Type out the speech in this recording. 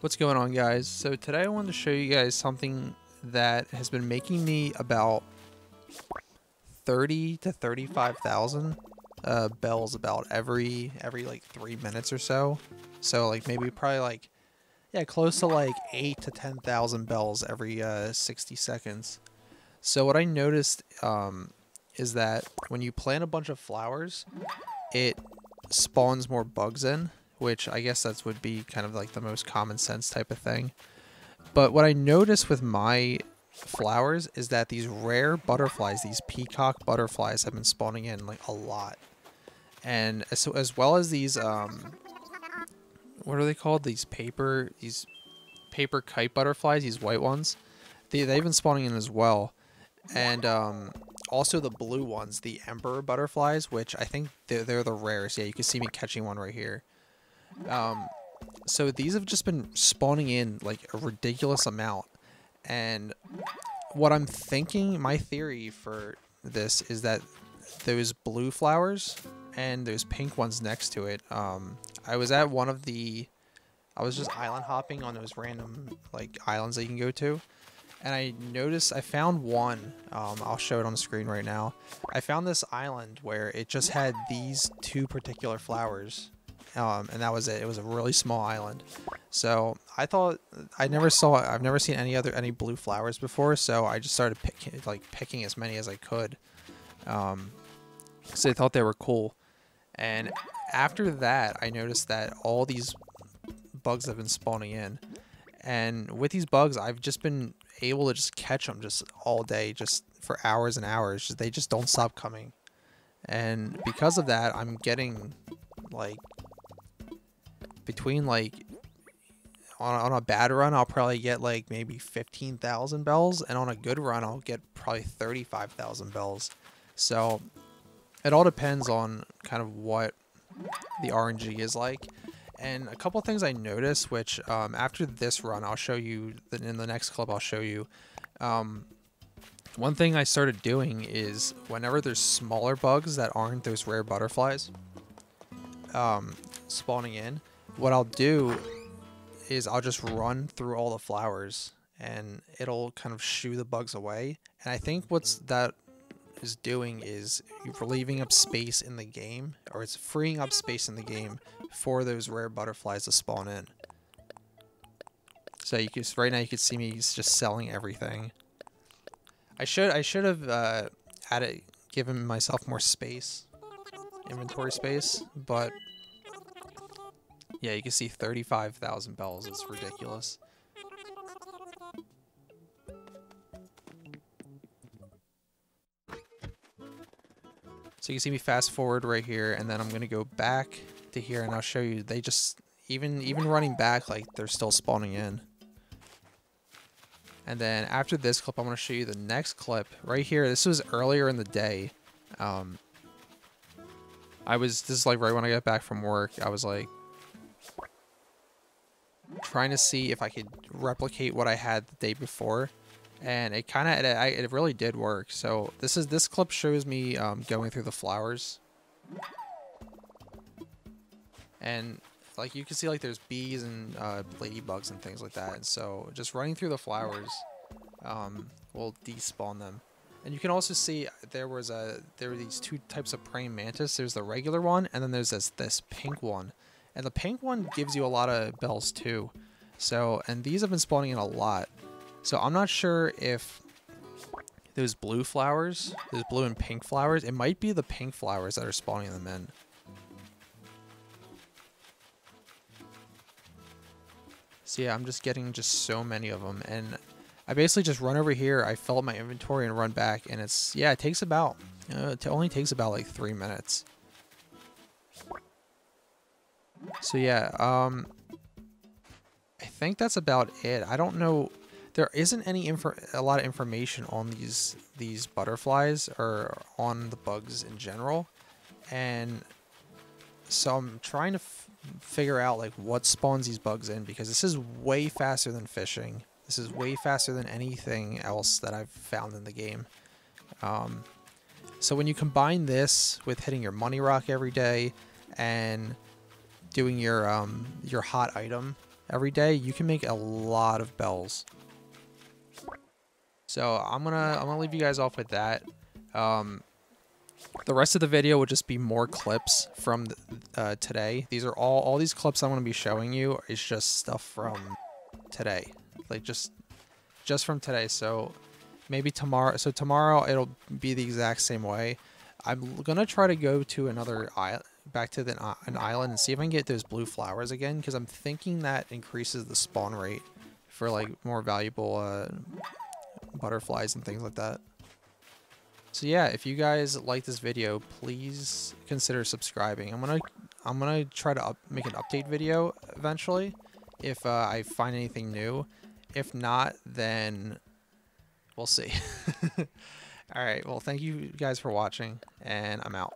What's going on, guys? So today I wanted to show you guys something that has been making me about 30 to 35,000 bells about every like 3 minutes or so. So like maybe probably like, yeah, close to like 8 to 10,000 bells every 60 seconds. So what I noticed is that when you plant a bunch of flowers, it spawns more bugs in, which I guess that would be kind of like the most common sense type of thing. But what I noticed with my flowers is that these rare butterflies, these peacock butterflies, have been spawning in like a lot. And so as well as these, what are they called? These paper kite butterflies, these white ones. They've been spawning in as well. And also the blue ones, the emperor butterflies, which I think they're the rarest. Yeah, you can see me catching one right here. So these have just been spawning in like a ridiculous amount. And what I'm thinking, my theory for this is that those blue flowers and those pink ones next to it, I was at one of the, I was just island hopping on those random like islands that you can go to. And I noticed, I found one, I'll show it on the screen right now. I found this island where it just had these two particular flowers. And that was it. It was a really small island. So I thought, I've never seen any blue flowers before. So I just started picking as many as I could. Cause I thought they were cool. And after that, I noticed that all these bugs have been spawning in. And with these bugs, I've just been able to just catch them just all day, just for hours and hours. They just don't stop coming. And because of that, I'm getting like between like on a bad run, I'll probably get like maybe 15,000 bells, and on a good run, I'll get probably 35,000 bells. So it all depends on kind of what the RNG is like. And a couple things I noticed, which after this run, I'll show you, in the next club, I'll show you. One thing I started doing is whenever there's smaller bugs that aren't those rare butterflies spawning in, what I'll do is I'll just run through all the flowers and it'll kind of shoo the bugs away. And I think that is doing is you're leaving up space in the game, or it's freeing up space in the game for those rare butterflies to spawn in. So you can, right now you can see me just selling everything. I should have given myself more space, inventory space, but yeah, you can see 35,000 bells. It's ridiculous. So you can see me fast forward right here, and then I'm gonna go back to here, and I'll show you. They just even running back, like they're still spawning in. And then after this clip, I'm gonna show you the next clip right here. This was earlier in the day. This is like right when I got back from work. I was like trying to see if I could replicate what I had the day before. And it kind of, it really did work. So this clip shows me going through the flowers. And like you can see, like there's bees and ladybugs and things like that. And so just running through the flowers will despawn them. And you can also see there were these two types of praying mantis. There's the regular one, and then there's this pink one. And the pink one gives you a lot of bells too. So, and these have been spawning in a lot. So I'm not sure if those blue flowers, those blue and pink flowers, it might be the pink flowers that are spawning them in. So yeah, I'm just getting so many of them. And I basically just run over here, I fill up my inventory and run back. And it's, yeah, it takes about, it only takes about like 3 minutes. So yeah, I think that's about it. I don't know. There isn't a lot of information on these butterflies or on the bugs in general, and so I'm trying to figure out like what spawns these bugs in, because this is way faster than fishing. This is way faster than anything else that I've found in the game. So when you combine this with hitting your money rock every day and doing your hot item every day, you can make a lot of bells. So I'm gonna leave you guys off with that. The rest of the video will just be more clips from today. These are all these clips I'm gonna be showing you is just stuff from today, like just from today. So maybe tomorrow. So tomorrow it'll be the exact same way. I'm gonna try to go to another island, back to an island, and see if I can get those blue flowers again, because I'm thinking that increases the spawn rate for like more valuable butterflies and things like that. So yeah, if you guys like this video, please consider subscribing. I'm gonna try to make an update video eventually if I find anything new. If not, then we'll see. All right, well, thank you guys for watching, and I'm out.